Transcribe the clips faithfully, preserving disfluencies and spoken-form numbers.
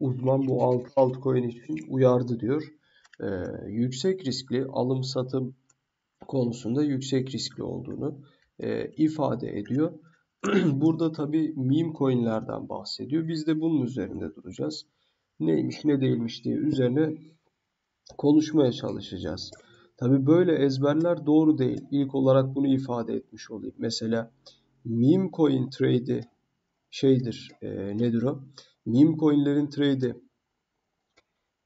uzman bu alt altcoin için uyardı diyor. Ee, yüksek riskli alım satım konusunda yüksek riskli olduğunu e, ifade ediyor. Burada tabii meme coinlerden bahsediyor. Biz de bunun üzerinde duracağız. Neymiş ne değilmiş diye üzerine konuşmaya çalışacağız. Tabii böyle ezberler doğru değil. İlk olarak bunu ifade etmiş olayım. Mesela meme coin trade'i şeydir, e, nedir o? Meme coinlerin trade'i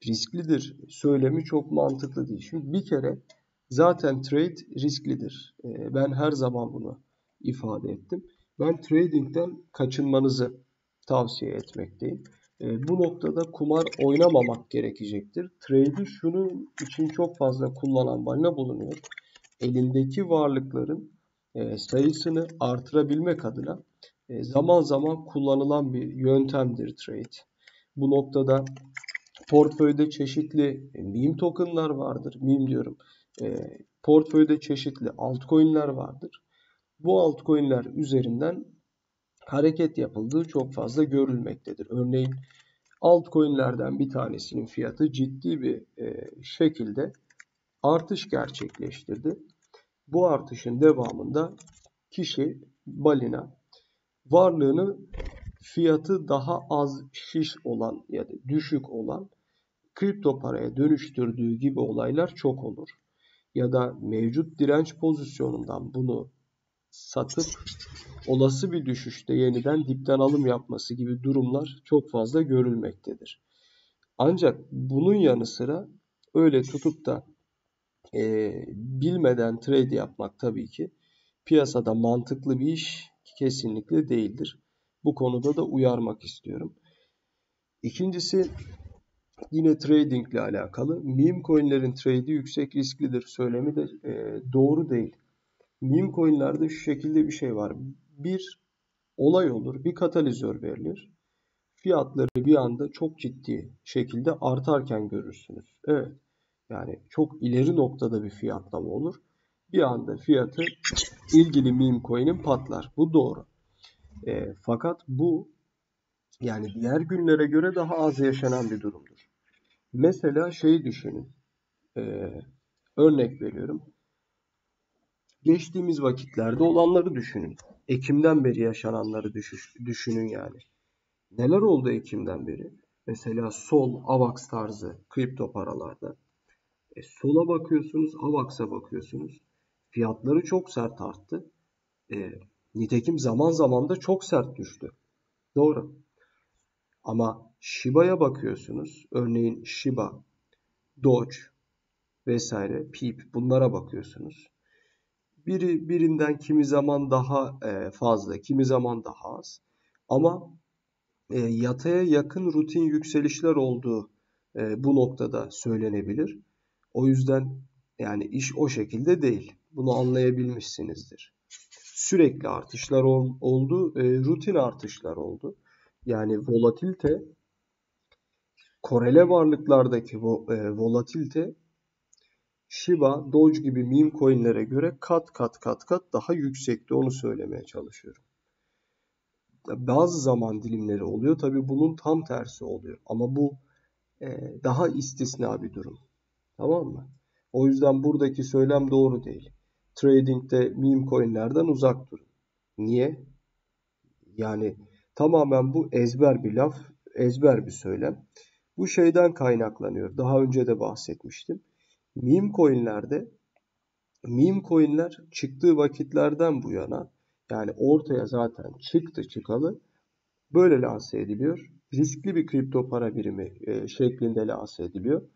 risklidir söylemi çok mantıklı değil. Şimdi bir kere zaten trade risklidir. E, ben her zaman bunu ifade ettim. Ben trading'den kaçınmanızı tavsiye etmekteyim. E, bu noktada kumar oynamamak gerekecektir. Trade'i şunun için çok fazla kullanan bahane bulunuyor. Elindeki varlıkların e, sayısını artırabilmek adına e, zaman zaman kullanılan bir yöntemdir trade. Bu noktada portföyde çeşitli meme tokenlar vardır. Meme diyorum. E, portföyde çeşitli altcoin'ler vardır. Bu altcoin'ler üzerinden hareket yapıldığı çok fazla görülmektedir. Örneğin altcoin'lerden bir tanesinin fiyatı ciddi bir e, şekilde artış gerçekleştirdi. Bu artışın devamında kişi, balina, varlığını fiyatı daha az şiş olan ya da düşük olan kripto paraya dönüştürdüğü gibi olaylar çok olur. Ya da mevcut direnç pozisyonundan bunu satıp olası bir düşüşte yeniden dipten alım yapması gibi durumlar çok fazla görülmektedir. Ancak bunun yanı sıra öyle tutup da e, bilmeden trade yapmak tabii ki piyasada mantıklı bir iş kesinlikle değildir. Bu konuda da uyarmak istiyorum. İkincisi yine trading ile alakalı. Meme coinlerin trade'i yüksek risklidir söylemi de e, doğru değil. Meme coinlerde şu şekilde bir şey var. Bir olay olur, bir katalizör verilir. Fiyatları bir anda çok ciddi şekilde artarken görürsünüz. Evet. Yani çok ileri noktada bir fiyatlama olur. Bir anda fiyatı ilgili meme coin'in patlar. Bu doğru. E, fakat bu yani diğer günlere göre daha az yaşanan bir durumdur. Mesela şeyi düşünün. E, örnek veriyorum. Geçtiğimiz vakitlerde olanları düşünün. Ekim'den beri yaşananları düşüş, düşünün yani. Neler oldu Ekim'den beri? Mesela Sol, Avax tarzı kripto paralarda. E, Sol'a bakıyorsunuz, Avax'a bakıyorsunuz. Fiyatları çok sert arttı. E, nitekim zaman zaman da çok sert düştü. Doğru. Ama Shiba'ya bakıyorsunuz. Örneğin Shiba, Doge vesaire, PEPE bunlara bakıyorsunuz. Biri birinden kimi zaman daha fazla, kimi zaman daha az. Ama yataya yakın rutin yükselişler olduğu bu noktada söylenebilir. O yüzden yani iş o şekilde değil. Bunu anlayabilmişsinizdir. Sürekli artışlar oldu, rutin artışlar oldu. Yani volatilite, korele varlıklardaki volatilite, Shiba, Doge gibi meme coinlere göre kat kat kat kat daha yüksekti. Onu söylemeye çalışıyorum. Bazı zaman dilimleri oluyor. Tabii bunun tam tersi oluyor. Ama bu e, daha istisna bir durum. Tamam mı? O yüzden buradaki söylem doğru değil. Trading'de meme coinlerden uzak durun. Niye? Yani tamamen bu ezber bir laf, ezber bir söylem. Bu şeyden kaynaklanıyor. Daha önce de bahsetmiştim. Meme coinlerde meme coinler çıktığı vakitlerden bu yana yani ortaya zaten çıktı çıkalı böyle lanse ediliyor. Riskli bir kripto para birimi e, şeklinde lanse ediliyor.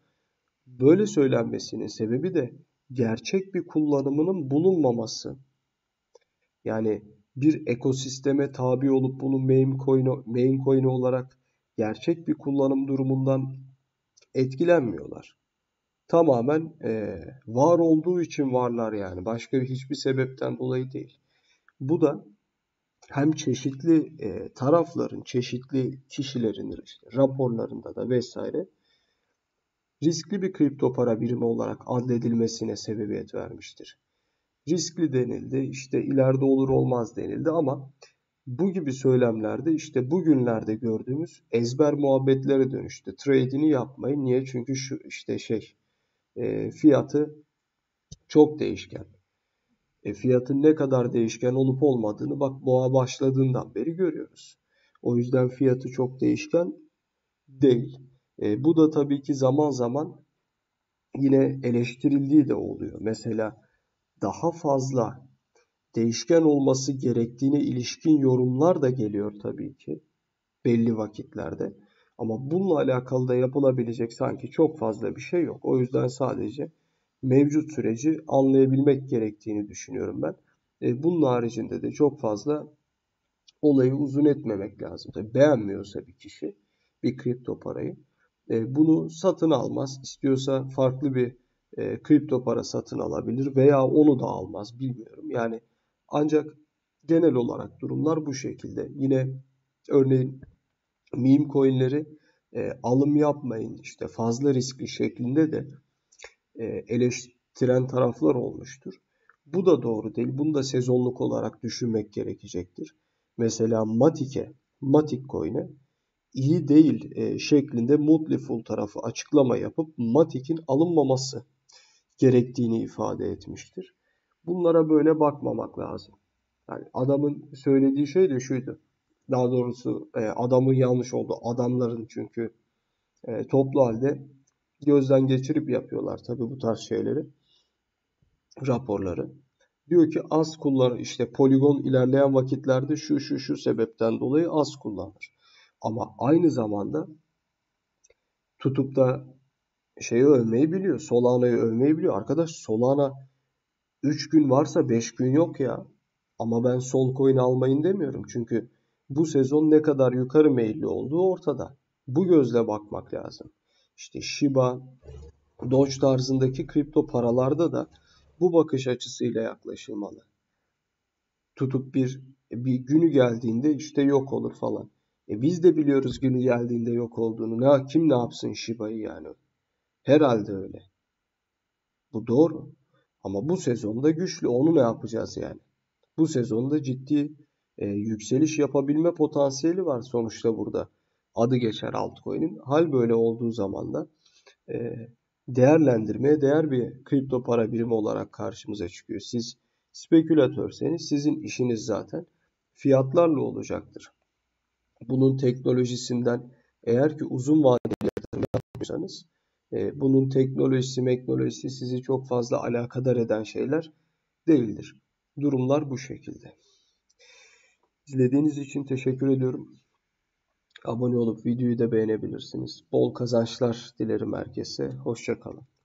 Böyle söylenmesinin sebebi de gerçek bir kullanımının bulunmaması. Yani bir ekosisteme tabi olup bunun meme coin'i, meme coin'i olarak gerçek bir kullanım durumundan etkilenmiyorlar. Tamamen e, var olduğu için varlar yani. Başka hiçbir sebepten dolayı değil. Bu da hem çeşitli e, tarafların, çeşitli kişilerin işte, raporlarında da vesaire riskli bir kripto para birimi olarak adledilmesine sebebiyet vermiştir. Riskli denildi, işte ileride olur olmaz denildi ama bu gibi söylemlerde işte bugünlerde gördüğümüz ezber muhabbetlere dönüştü. Trade'ini yapmayın. Niye? Çünkü şu işte şey e, fiyatı çok değişken. E, fiyatın ne kadar değişken olup olmadığını bak boğa başladığından beri görüyoruz. O yüzden fiyatı çok değişken değil. E, bu da tabii ki zaman zaman yine eleştirildiği de oluyor. Mesela daha fazla değişken olması gerektiğine ilişkin yorumlar da geliyor tabii ki belli vakitlerde. Ama bununla alakalı da yapılabilecek sanki çok fazla bir şey yok. O yüzden sadece mevcut süreci anlayabilmek gerektiğini düşünüyorum ben. E, bunun haricinde de çok fazla olayı uzun etmemek lazım. Tabii beğenmiyorsa bir kişi bir kripto parayı e, bunu satın almaz. İstiyorsa farklı bir e, kripto para satın alabilir veya onu da almaz, bilmiyorum. Yani ancak genel olarak durumlar bu şekilde. Yine örneğin meme coinleri e, alım yapmayın işte fazla riskli şeklinde de e, eleştiren taraflar olmuştur. Bu da doğru değil. Bunu da sezonluk olarak düşünmek gerekecektir. Mesela MATIC'e, MATIC coin'e iyi değil e, şeklinde Mutli Full tarafı açıklama yapıp MATIC'in alınmaması gerektiğini ifade etmiştir. Bunlara böyle bakmamak lazım. Yani adamın söylediği şey de şuydu. Daha doğrusu e, adamın yanlış oldu. Adamların çünkü e, toplu halde gözden geçirip yapıyorlar tabii bu tarz şeyleri, raporları. Diyor ki az kullanır. İşte poligon ilerleyen vakitlerde şu şu şu sebepten dolayı az kullanılır. Ama aynı zamanda tutup da şeyi övmeyi biliyor. Solana'yı övmeyi biliyor. Arkadaş Solana üç gün varsa beş gün yok ya. Ama ben sol coin almayın demiyorum. Çünkü bu sezon ne kadar yukarı meyilli olduğu ortada. Bu gözle bakmak lazım. İşte Shiba, Doge tarzındaki kripto paralarda da bu bakış açısıyla yaklaşılmalı. Tutup bir bir günü geldiğinde işte yok olur falan. E biz de biliyoruz günü geldiğinde yok olduğunu. Ne, kim ne yapsın Shiba'yı yani? Herhalde öyle. Bu doğru. Ama bu sezonda güçlü. Onu ne yapacağız yani? Bu sezonda ciddi e, yükseliş yapabilme potansiyeli var sonuçta burada. Adı geçer altcoin'in. Hal böyle olduğu zaman da e, değerlendirmeye değer bir kripto para birimi olarak karşımıza çıkıyor. Siz spekülatörseniz sizin işiniz zaten fiyatlarla olacaktır. Bunun teknolojisinden eğer ki uzun vadeli yatırım yapıyorsanız e, bunun teknolojisi, meknolojisi sizi çok fazla alakadar eden şeyler değildir. Durumlar bu şekilde. İzlediğiniz için teşekkür ediyorum. Abone olup videoyu da beğenebilirsiniz. Bol kazançlar dilerim herkese. Hoşça kalın.